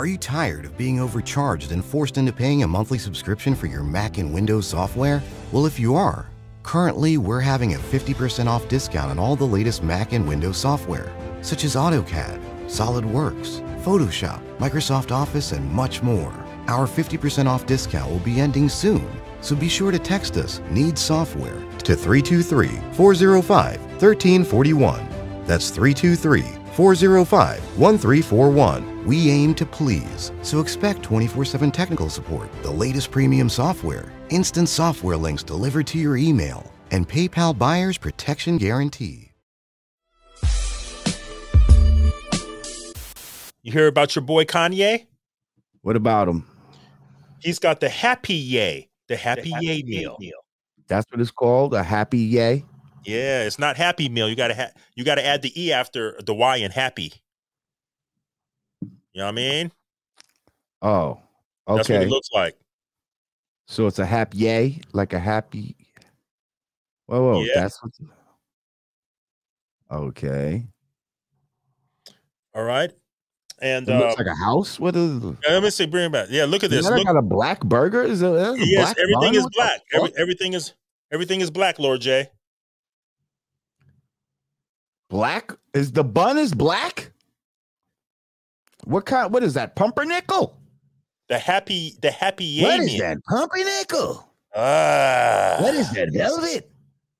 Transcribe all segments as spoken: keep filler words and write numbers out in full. Are you tired of being overcharged and forced into paying a monthly subscription for your Mac and Windows software? Well, if you are, currently we're having a fifty percent off discount on all the latest Mac and Windows software, such as AutoCAD, SolidWorks, Photoshop, Microsoft Office, and much more. Our fifty percent off discount will be ending soon, so be sure to text us "Need Software" to three two three, four zero five, one three four one. That's three two three, four zero five, one three four one. We aim to please, so expect twenty-four seven technical support, the latest premium software, instant software links delivered to your email, and PayPal buyer's protection guarantee. You hear about your boy Kanye? What about him? He's got the Happy Yay, the Happy, the happy yay, meal. yay meal. That's what it's called, a Happy Yay. Yeah, it's not Happy Meal. You gotta ha you gotta add the E after the Y in Happy. You know what I mean? Oh, okay. That's what it looks like. So it's a Happy Yay, like a happy. Whoa, whoa, yeah. That's what's... okay. All right. And it looks um, like a house. What is? Let me see. Bring it back. Yeah, look at this. I got a black burger. Is it? Yes, everything is black. Every, everything is everything is black. Lord J. Black is the bun is black. What kind? What is that? Pumpernickel. The happy. The happy. Yay what is meal. That? Pumpernickel. Ah. What is that? Velvet.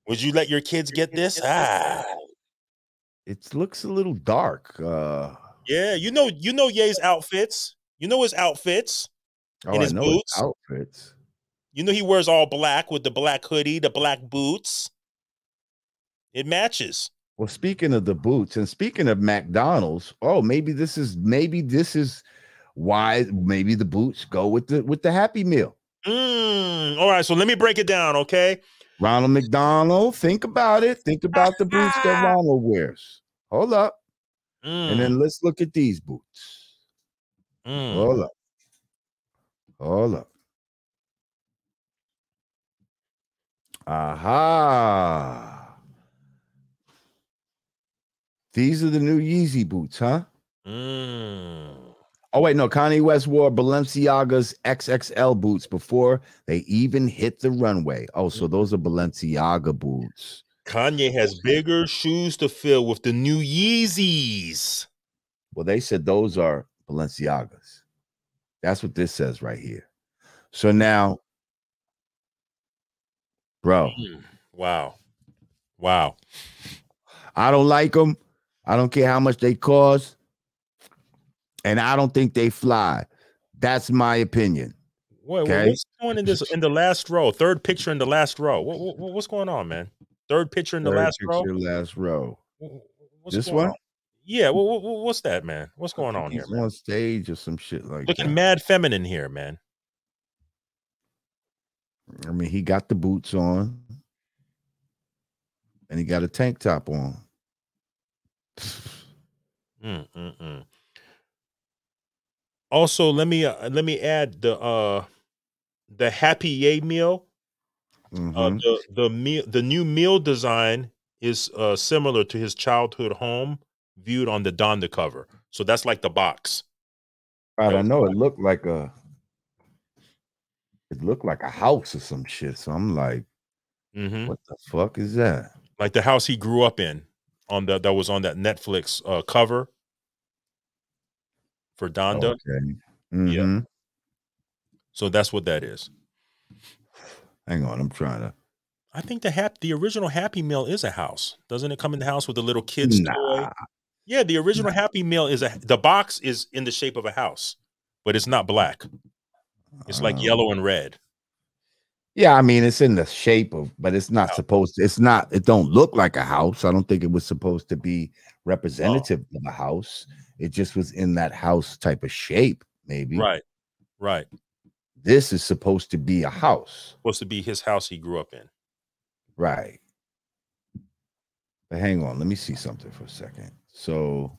Would you let your kids get this? Ah. It looks a little dark. Uh. Yeah, you know, you know Ye's outfits. You know his outfits oh, and his I know boots. His outfits. You know he wears all black with the black hoodie, the black boots. It matches. Well, speaking of the boots and speaking of McDonald's, oh, maybe this is maybe this is why maybe the boots go with the with the Happy Meal. Mm, all right, so let me break it down, okay? Ronald McDonald, think about it. Think about the boots that Ronald wears. Hold up. Mm. And then let's look at these boots. Mm. Hold up. Hold up. Aha. These are the new Yeezy boots, huh? Mm. Oh, wait, no. Kanye West wore Balenciaga's X X L boots before they even hit the runway. Oh, so those are Balenciaga boots. Kanye has bigger shoes to fill with the new Yeezys. Well, they said those are Balenciagas. That's what this says right here. So now, bro. Wow. Wow. I don't like them. I don't care how much they cost. And I don't think they fly. That's my opinion. Wait, okay? What's going in this in the last row? Third picture in the last row. What, what, what's going on, man? Third picture in the Third last row. Last row. What's this one? On? Yeah. Well, what's that, man? What's going on here, man? On stage or some shit like that. Looking mad feminine here, man. I mean, he got the boots on, and he got a tank top on. mm, mm, mm. Also, let me uh, let me add the uh, the Happy Yay meal. Mm-hmm. uh, the the meal the new meal design is uh, similar to his childhood home viewed on the Donda cover. So that's like the box. I don't know. It looked like a it looked like a house or some shit. So I'm like, mm-hmm. What the fuck is that? Like the house he grew up in on the that was on that Netflix uh, cover for Donda. Okay. Mm-hmm. Yeah. So that's what that is. Hang on, I'm trying to. I think the hap the original Happy Meal is a house. Doesn't it come in the house with the little kids nah. toy? Yeah, the original nah. Happy Meal is a the box is in the shape of a house, but it's not black. It's like um, yellow and red. Yeah, I mean it's in the shape of, but it's not no. supposed to, it's not, it don't look like a house. I don't think it was supposed to be representative oh. of a house. It just was in that house type of shape, maybe. Right. Right. This is supposed to be a house. Supposed to be his house he grew up in. Right. But hang on. Let me see something for a second. So.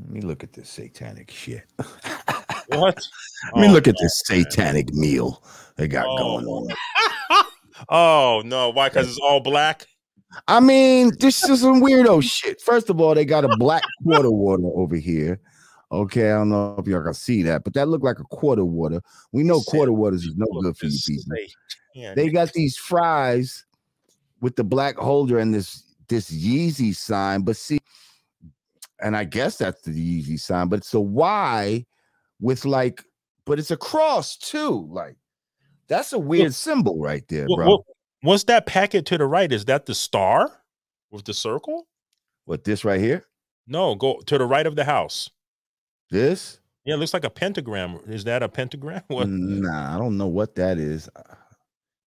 Let me look at this satanic shit. What? Let me oh, look at this satanic man. meal they got oh. going on. Oh, no. Why? Because it's all black? I mean, this is some weirdo shit. First of all, they got a black quarter water over here. Okay, I don't know if y'all can see that, but that looked like a quarter water. We know quarter waters is no good for you people. Yeah, they got these fries with the black holder and this this Yeezy sign, but see, and I guess that's the Yeezy sign, but it's a Y with like, but it's a cross too. Like, that's a weird well, symbol right there, well, bro. Well, what's that packet to the right? Is that the star with the circle? What, this right here? No, go to the right of the house. This? Yeah, it looks like a pentagram. Is that a pentagram? What? Nah, I don't know what that is.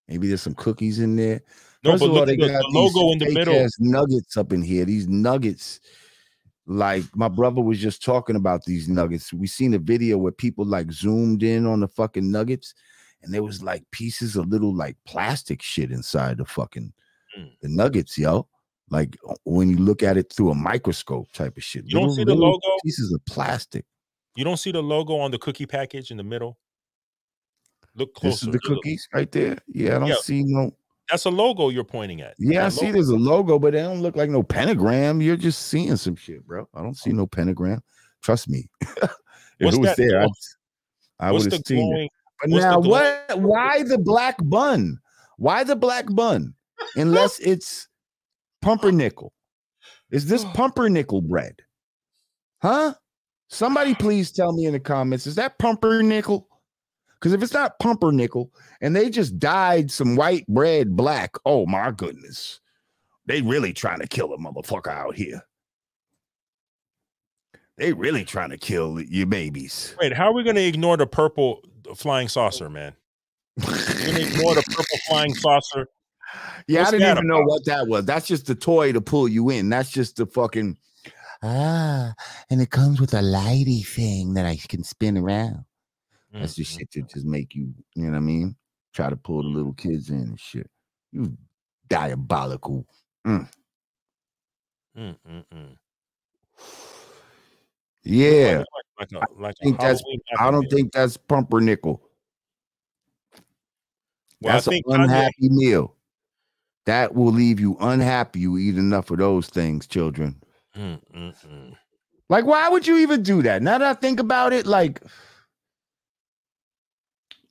Maybe there's some cookies in there. No, First but of look all, they the, got the logo in the middle. Nuggets up in here. These nuggets, like my brother was just talking about these nuggets. We seen a video where people like zoomed in on the fucking nuggets, and there was like pieces of little like plastic shit inside the fucking mm. the nuggets, yo. Like when you look at it through a microscope type of shit. You don't little, see the logo? Pieces of plastic. You don't see the logo on the cookie package in the middle? Look closer. This is the cookies right there? Yeah, I don't yeah. see no... That's a logo you're pointing at. Yeah, that I logo. see there's a logo, but it don't look like no pentagram. You're just seeing some shit, bro. I don't see no pentagram. Trust me. if what's it was that there, glow? I, I would have seen glowing, it. But now, what? Why the black bun? Why the black bun? Unless it's... Pumpernickel. Is this pumpernickel bread? Huh? Somebody please tell me in the comments, is that pumpernickel? Because if it's not pumpernickel and they just dyed some white bread black, oh my goodness. They really trying to kill a motherfucker out here. They really trying to kill your babies. Wait, how are we going to ignore the purple flying saucer, man? We're going to ignore the purple flying saucer. Yeah, What's I didn't even about? know what that was. That's just the toy to pull you in. That's just the fucking ah, and it comes with a lighty thing that I can spin around. Mm-hmm. That's the shit to just make you, you know what I mean? Try to pull the little kids in and shit. You diabolical. Mm. Mm-mm-mm. Yeah, like, like a, like I think that's. I don't meal. think that's pumpernickel. Well, that's an unhappy Kanye meal. That will leave you unhappy. You eat enough of those things, children. Mm, mm, mm. Like, why would you even do that? Now that I think about it, like,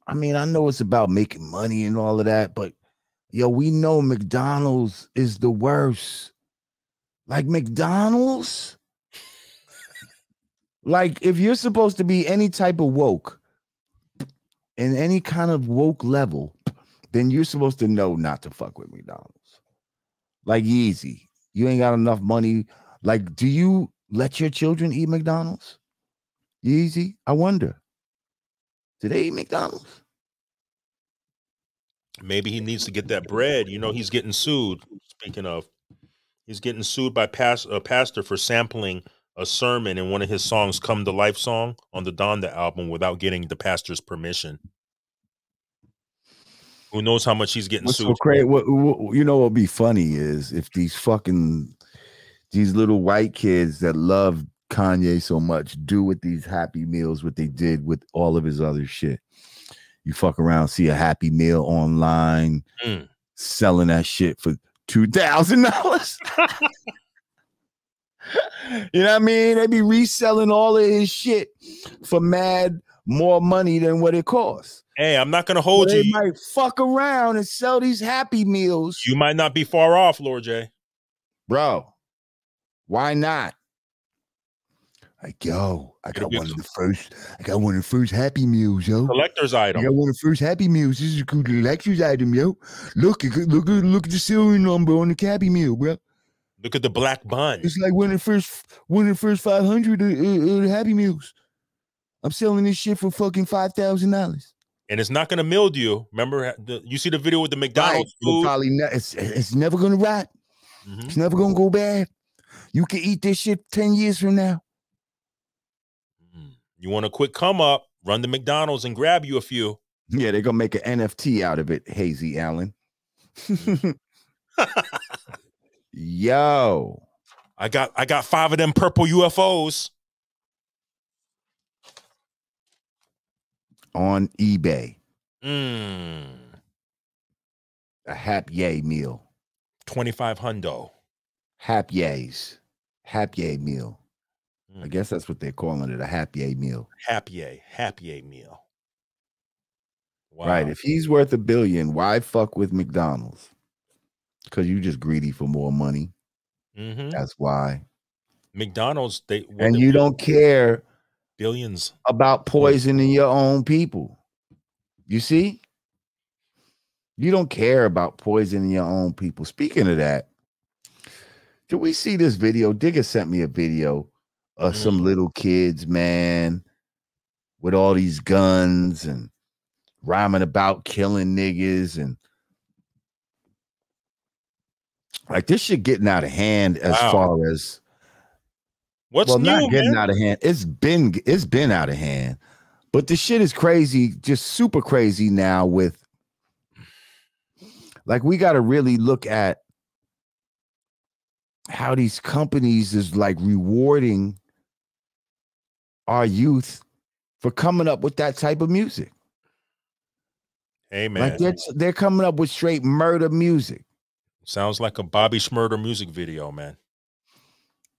I mean, I know it's about making money and all of that, but yo, we know McDonald's is the worst. Like McDonald's? Like, if you're supposed to be any type of woke, in any kind of woke level, then you're supposed to know not to fuck with McDonald's. Like Yeezy, you ain't got enough money. Like, do you let your children eat McDonald's? Yeezy, I wonder. Do they eat McDonald's? Maybe he needs to get that bread. You know, he's getting sued. Speaking of, he's getting sued by past, a pastor for sampling a sermon in one of his songs, Come to Life song, on the Donda album without getting the pastor's permission. Who knows how much he's getting What's sued? So crazy, what, what, you know what would be funny is if these fucking, these little white kids that love Kanye so much do with these Happy Meals what they did with all of his other shit. You fuck around, see a Happy Meal online, mm. selling that shit for two thousand dollars. You know what I mean? They be reselling all of his shit for mad more money than what it costs. Hey, I'm not gonna hold you. They might fuck around and sell these Happy Meals. You might not be far off, Lord J. Bro, why not? Like, yo, I got one of the first. I got one of the first Happy Meals, yo. Collector's item. I got one of the first Happy Meals. This is a good collector's item, yo. Look, look, look at the serial number on the Happy Meal, bro. Look at the black bun. It's like one of the first, one of the first five hundred uh, uh, Happy Meals. I'm selling this shit for fucking five thousand dollars. And it's not gonna mildew. Remember, the, you see the video with the McDonald's right. food. It's probably not, it's, it's never gonna rot. Mm-hmm. It's never gonna go bad. You can eat this shit ten years from now. You want a quick come up? Run to McDonald's and grab you a few. Yeah, they're gonna make an N F T out of it, Hazy Allen. Yo, I got I got five of them purple U F Os on eBay. Mm. A Happy Yay meal. twenty-five hundo. Happy's. Happy meal. Mm. I guess that's what they're calling it, a happy meal. Happy, happy meal. Wow. Right. If he's worth a billion, why fuck with McDonald's? Because you just greedy for more money. Mm-hmm. That's why. McDonald's, they well, and you don't care billions about poisoning your own people. You see, you don't care about poisoning your own people. Speaking of that, did we see this video? Digga sent me a video of mm-hmm. some little kids, man, with all these guns and rhyming about killing niggas, and like this shit getting out of hand as wow. far as. What's well, new, not getting man? out of hand. It's been it's been out of hand, but the shit is crazy, just super crazy now. With like, we got to really look at how these companies is like rewarding our youth for coming up with that type of music. Amen. Like they're they're coming up with straight murder music. Sounds like a Bobby Shmurder music video, man.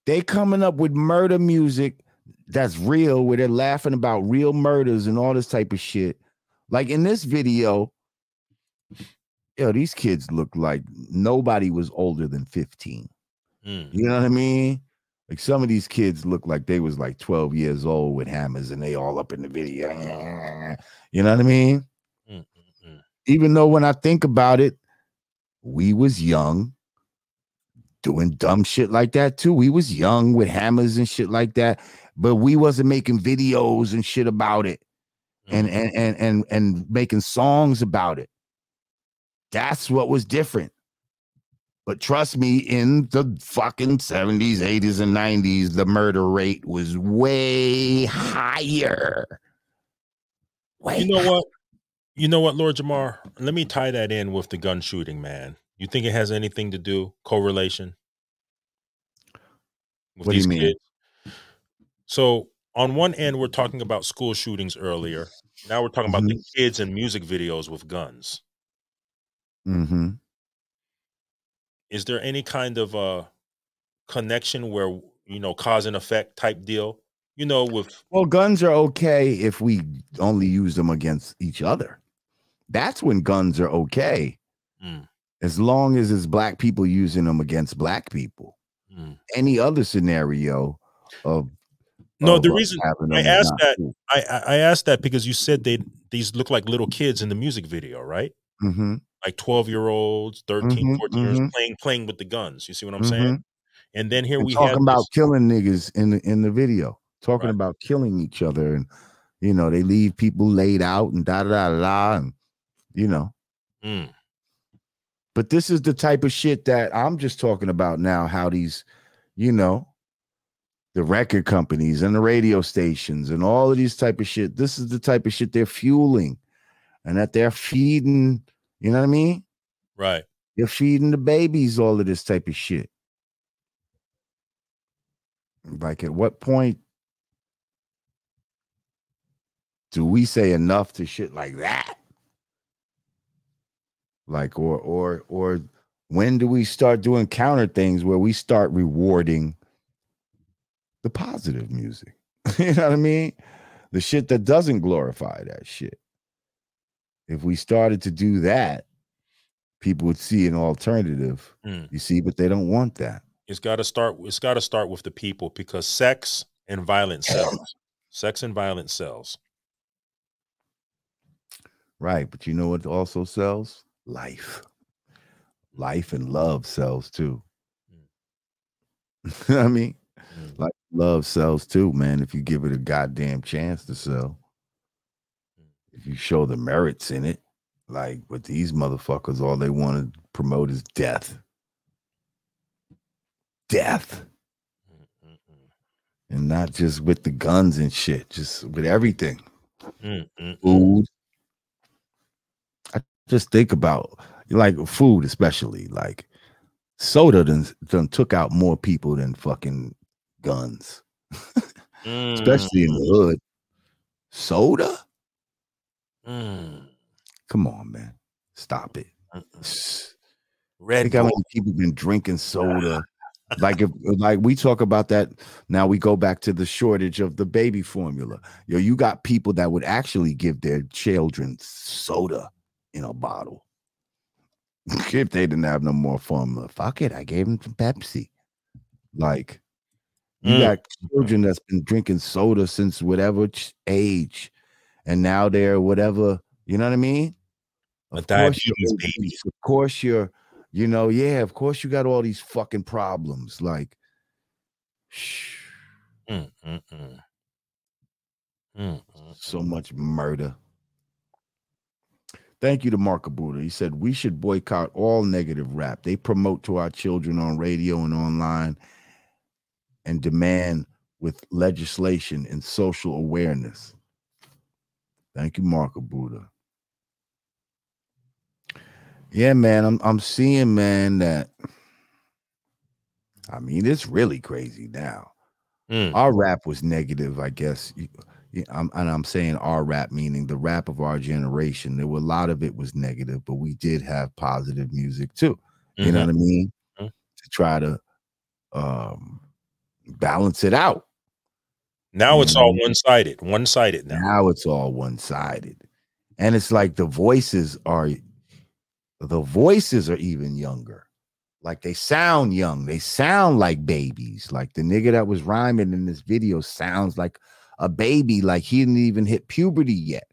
They coming up with murder music that's real, where they're laughing about real murders and all this type of shit. Like in this video, yo, these kids look like nobody was older than fifteen. Mm. You know what I mean? Like some of these kids look like they was like twelve years old with hammers and they all up in the video. You know what I mean? Mm-hmm. Even though when I think about it, we was young. Doing dumb shit like that too. We was young with hammers and shit like that, but we wasn't making videos and shit about it, and mm-hmm. and and and and making songs about it. That's what was different. But trust me, in the fucking seventies, eighties, and nineties, the murder rate was way higher. Way you know higher. what? You know what, Lord Jamar? Let me tie that in with the gun shooting, man. You think it has anything to do, correlation? What do you mean? Kids? So on one end, we're talking about school shootings earlier. Now we're talking mm-hmm. about the kids and music videos with guns. Mm-hmm. Is there any kind of uh, connection where, you know, cause and effect type deal? You know, with well, guns are okay if we only use them against each other. That's when guns are okay. Mm. As long as it's black people using them against black people, mm. any other scenario of no. Of the reason I asked that, true. I I asked that because you said they these look like little kids in the music video, right? Mm-hmm. Like twelve year olds, thirteen, mm-hmm, fourteen years mm-hmm. playing playing with the guns. You see what I'm mm-hmm. saying? And then here and we talking have about this. killing niggas in the in the video, talking right. about killing each other, and you know they leave people laid out and da da da da, and you know. Mm. But this is the type of shit that I'm just talking about now, how these, you know, the record companies and the radio stations and all of these type of shit, this is the type of shit they're fueling and that they're feeding, you know what I mean? Right. They're feeding the babies all of this type of shit. Like at what point do we say enough to shit like that? Like, or, or, or when do we start doing counter things where we start rewarding the positive music? You know what I mean? The shit that doesn't glorify that shit. If we started to do that, people would see an alternative, mm. you see, but they don't want that. It's got to start. It's got to start with the people, because sex and violence sells. Sex and violence sells. Right. But you know what also sells? Life, life and love sells too. Mm. I mean, mm. like love sells too, man. If you give it a goddamn chance to sell, mm. if you show the merits in it, like with these motherfuckers, all they want to promote is death, death, mm-mm-mm. and not just with the guns and shit, just with everything, mm-mm-mm. food. Just think about like food, especially like soda done, done took out more people than fucking guns, mm. especially in the hood. Soda? Mm. Come on, man. Stop it. Mm-mm. Red Think Bull. How many people been drinking soda? Like if like we talk about that now, we go back to the shortage of the baby formula. Yo, you got people that would actually give their children soda in a bottle if they didn't have no more formula. Fuck it, I gave them some Pepsi. Like you mm. got children that's been drinking soda since whatever age, and now they're whatever. You know what I mean? Of a course, baby. Of course you're. You know, yeah, of course you got all these fucking problems. Like, shh. Mm, mm, mm. Mm, mm, so much murder. Thank you to Marco Buddha. He said, we should boycott all negative rap. They promote to our children on radio and online and demand with legislation and social awareness. Thank you, Marco Buddha. Yeah, man, I'm I'm seeing, man, that I mean, it's really crazy now. Mm. Our rap was negative, I guess. I'm, and I'm saying our rap, meaning the rap of our generation. There were a lot of it was negative, but we did have positive music too. You mm-hmm. know what I mean? Mm-hmm. To try to um, balance it out. Now you it's know? all one-sided. One-sided now. Now it's all one-sided. And it's like the voices are... The voices are even younger. Like they sound young. They sound like babies. Like the nigga that was rhyming in this video sounds like a baby. Like he didn't even hit puberty yet.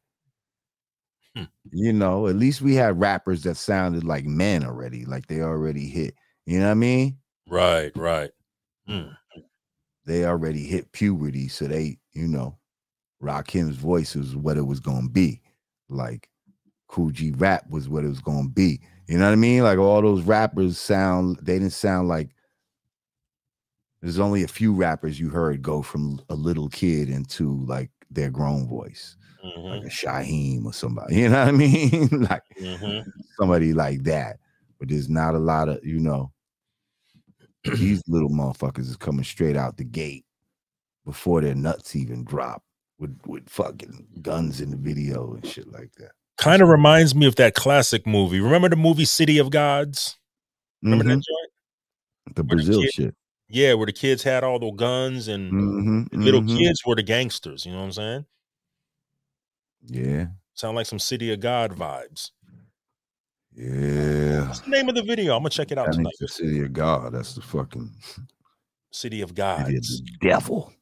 Hmm. You know, at least we had rappers that sounded like men already. Like they already hit. You know what I mean? Right, right. Hmm. They already hit puberty. So they, you know, Rakim's voice was what it was going to be. Like. Cool G Rap was what it was going to be. You know what I mean? Like all those rappers sound, they didn't sound like, there's only a few rappers you heard go from a little kid into like their grown voice, mm-hmm. like a Shaheem or somebody, you know what I mean? Like mm-hmm. somebody like that, but there's not a lot of, you know, these little motherfuckers is coming straight out the gate before their nuts even drop with, with fucking guns in the video and shit like that. Kind of reminds me of that classic movie. Remember the movie City of Gods? Remember mm-hmm. that joint? The where Brazil the kid, shit. Yeah, where the kids had all the guns and mm-hmm. the little mm-hmm. kids were the gangsters. You know what I'm saying? Yeah. Sound like some City of God vibes. Yeah. What's the name of the video? I'm going to check it out that tonight. The City of God. That's the fucking... City of Gods. City of the devil.